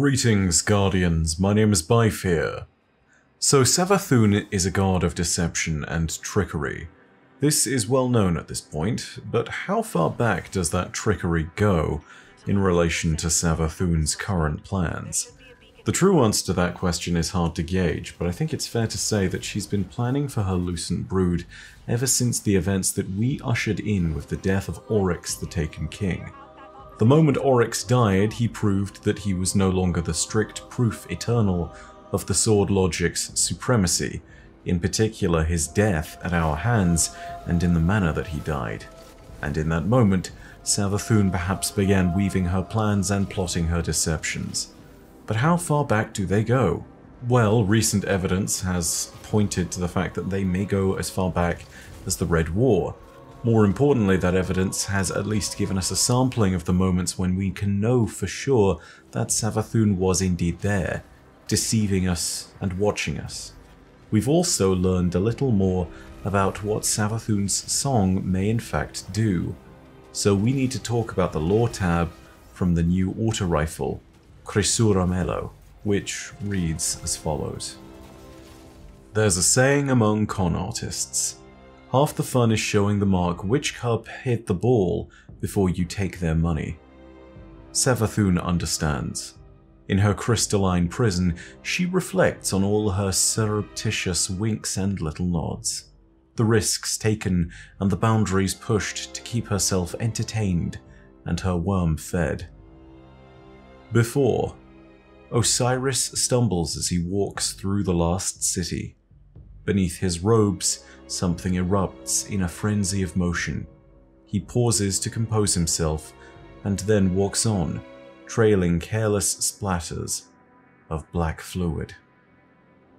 Greetings, Guardians, my name is Byf here. So Savathun is a god of deception and trickery. This is well known at this point, but how far back does that trickery go in relation to Savathun's current plans? The true answer to that question is hard to gauge, but I think it's fair to say that she's been planning for her Lucent brood ever since the events that we ushered in with the death of Oryx, the Taken King. The moment Oryx died, he proved that he was no longer the strict proof eternal of the Sword Logic's supremacy, in particular his death at our hands and in the manner that he died. And in that moment, Savathun perhaps began weaving her plans and plotting her deceptions. But how far back do they go? Well, recent evidence has pointed to the fact that they may go as far back as the Red War. More importantly, that evidence has at least given us a sampling of the moments when we can know for sure that Savathun was indeed there, deceiving us and watching us. We've also learned a little more about what Savathun's song may in fact do. So we need to talk about the lore tab from the new auto rifle, Cresura Mello, which reads as follows. There's a saying among con artists. Half the fun is showing the mark which cub hit the ball before you take their money. Savathun understands. In her crystalline prison, she reflects on all her surreptitious winks and little nods, the risks taken and the boundaries pushed to keep herself entertained and her worm fed. Before, Osiris stumbles as he walks through the last city. Beneath his robes, something erupts in a frenzy of motion. He pauses to compose himself and then walks on, trailing careless splatters of black fluid.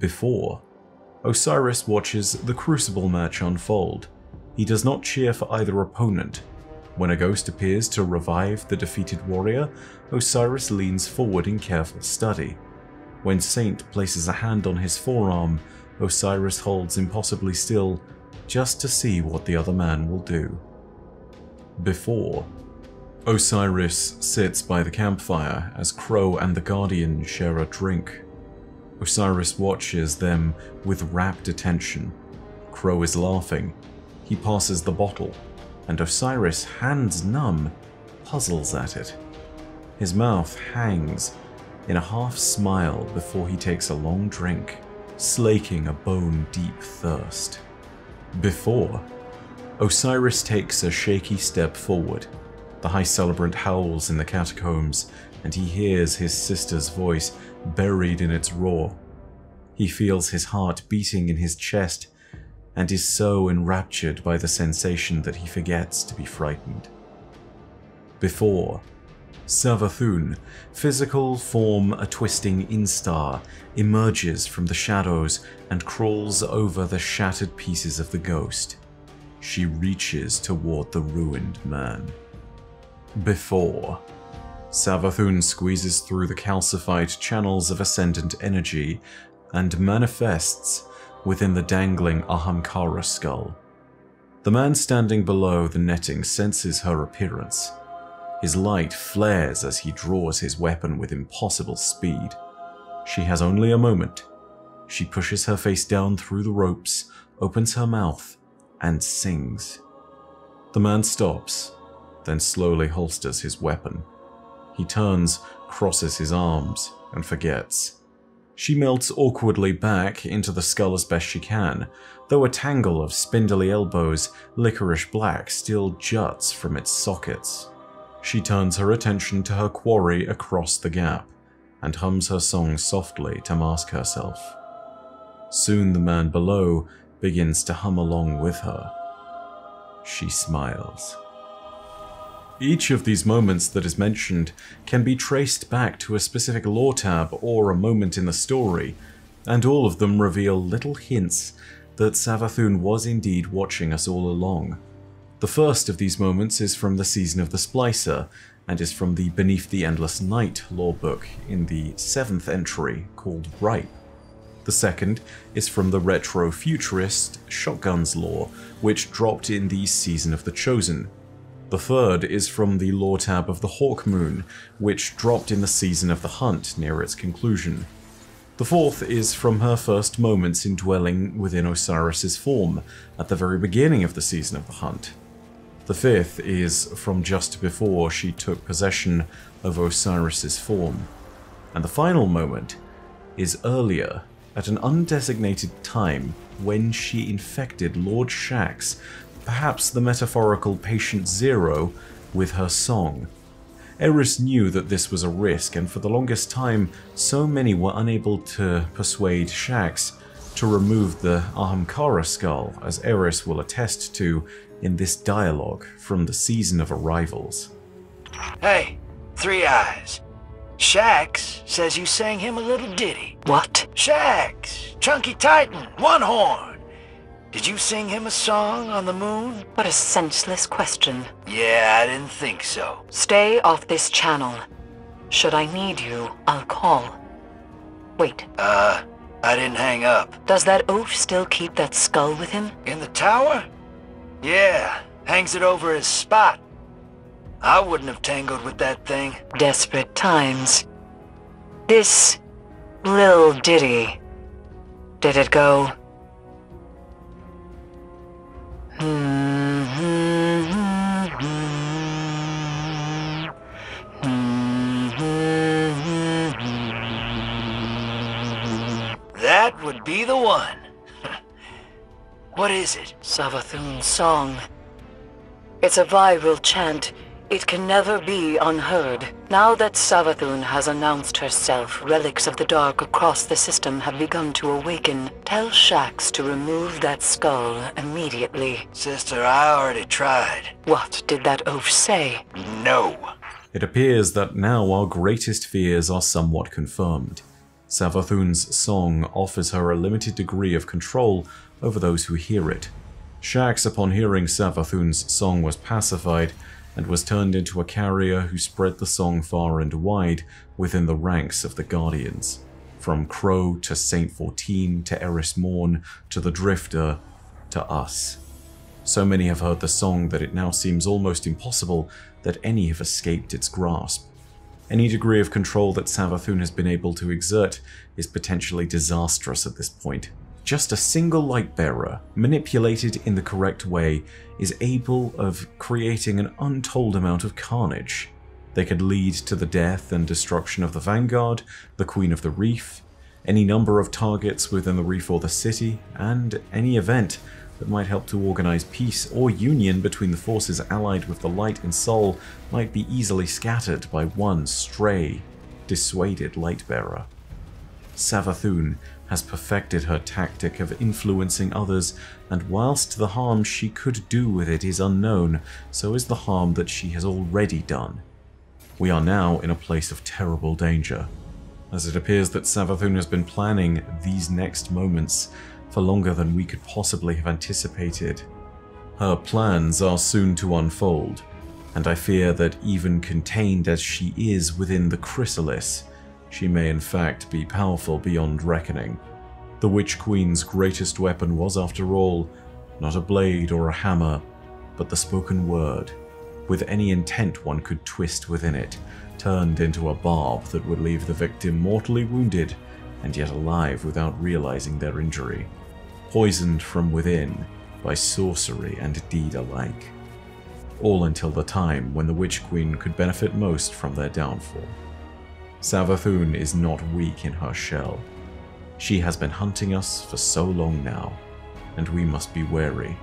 Before, Osiris watches the crucible match unfold. He does not cheer for either opponent. When a ghost appears to revive the defeated warrior, Osiris leans forward in careful study. When Saint places a hand on his forearm, Osiris holds impossibly still, just to see what the other man will do. Before, Osiris sits by the campfire as Crow and the Guardian share a drink. Osiris watches them with rapt attention. Crow is laughing. He passes the bottle, and Osiris, hands numb, puzzles at it. His mouth hangs in a half-smile before he takes a long drink, slaking a bone-deep thirst. Before, Osiris takes a shaky step forward. The High Celebrant howls in the catacombs, and he hears his sister's voice buried in its roar. He feels his heart beating in his chest, and is so enraptured by the sensation that he forgets to be frightened. Before, Savathun, physical form a twisting instar, emerges from the shadows and crawls over the shattered pieces of the ghost. She reaches toward the ruined man. Before, Savathun squeezes through the calcified channels of ascendant energy and manifests within the dangling Ahamkara skull. The man standing below the netting senses her appearance. His light flares as he draws his weapon with impossible speed. She has only a moment. She pushes her face down through the ropes, opens her mouth, and sings. The man stops, then slowly holsters his weapon. He turns, crosses his arms, and forgets. She melts awkwardly back into the skull as best she can, though a tangle of spindly elbows, licorice black, still juts from its sockets. She turns her attention to her quarry across the gap, and hums her song softly to mask herself. Soon the man below begins to hum along with her. She smiles. Each of these moments that is mentioned can be traced back to a specific lore tab or a moment in the story, and all of them reveal little hints that Savathun was indeed watching us all along. The first of these moments is from the Season of the Splicer, and is from the Beneath the Endless Night lore book in the 7th entry, called Ripe. The second is from the retro-futurist Shotgun's lore, which dropped in the Season of the Chosen. The third is from the lore tab of the Hawkmoon, which dropped in the Season of the Hunt near its conclusion. The fourth is from her first moments in dwelling within Osiris' form, at the very beginning of the Season of the Hunt. The fifth is from just before she took possession of Osiris' form. And the final moment is earlier, at an undesignated time, when she infected Lord Shaxx, perhaps the metaphorical Patient Zero, with her song. Eris knew that this was a risk, and for the longest time, so many were unable to persuade Shaxx to remove the Ahamkara skull, as Eris will attest to in this dialogue from the Season of Arrivals. Hey, Three Eyes. Shaxx says you sang him a little ditty. What? Shaxx, Chunky Titan, One Horn. Did you sing him a song on the moon? What a senseless question. Yeah, I didn't think so. Stay off this channel. Should I need you, I'll call. Wait. I didn't hang up. Does that oaf still keep that skull with him? In the tower? Yeah, hangs it over his spot. I wouldn't have tangled with that thing. Desperate times. This lil ditty. Did it go? That would be the one. What is it? Savathun's Song. It's a viral chant. It can never be unheard. Now that Savathun has announced herself, relics of the dark across the system have begun to awaken. Tell Shaxx to remove that skull immediately. Sister, I already tried. What did that oaf say? No. It appears that now our greatest fears are somewhat confirmed. Savathun's Song offers her a limited degree of control over those who hear it. Shaxx, upon hearing Savathun's Song, was pacified and was turned into a carrier who spread the song far and wide within the ranks of the Guardians. From Crow to Saint 14 to Eris Morn to the Drifter to us. So many have heard the song that it now seems almost impossible that any have escaped its grasp. Any degree of control that Savathun has been able to exert is potentially disastrous at this point. Just a single light-bearer, manipulated in the correct way, is able of creating an untold amount of carnage. They could lead to the death and destruction of the Vanguard, the Queen of the Reef, any number of targets within the Reef or the city, and any event that might help to organize peace or union between the forces allied with the Light and Sol might be easily scattered by one stray, dissuaded light-bearer. Savathun has perfected her tactic of influencing others, and whilst the harm she could do with it is unknown, so is the harm that she has already done. We are now in a place of terrible danger, as it appears that Savathun has been planning these next moments for longer than we could possibly have anticipated. Her plans are soon to unfold, and I fear that even contained as she is within the chrysalis, she may in fact be powerful beyond reckoning. The Witch Queen's greatest weapon was, after all, not a blade or a hammer, but the spoken word, with any intent one could twist within it, turned into a barb that would leave the victim mortally wounded and yet alive without realizing their injury, poisoned from within by sorcery and deed alike. All until the time when the Witch Queen could benefit most from their downfall. Savathun is not weak in her shell. She has been hunting us for so long now, and we must be wary.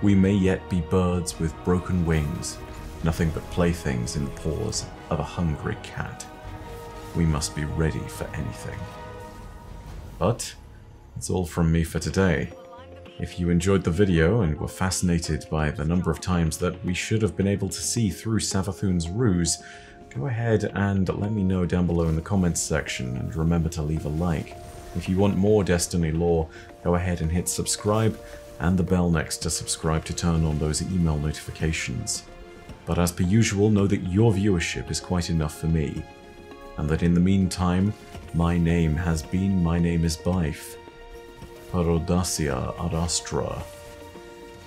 We may yet be birds with broken wings, nothing but playthings in the paws of a hungry cat. We must be ready for anything. But that's all from me for today. If you enjoyed the video and were fascinated by the number of times that we should have been able to see through Savathun's ruse, go ahead and let me know down below in the comments section, and remember to leave a like. If you want more Destiny lore, go ahead and hit subscribe and the bell next to subscribe to turn on those email notifications. But as per usual, know that your viewership is quite enough for me, and that in the meantime, my name has been, my name is Byf, Parodasia Adastra.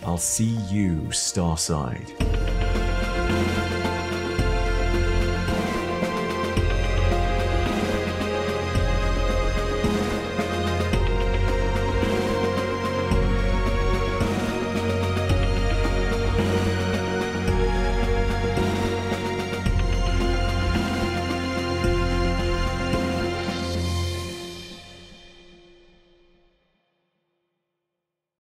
I'll see you, Starside.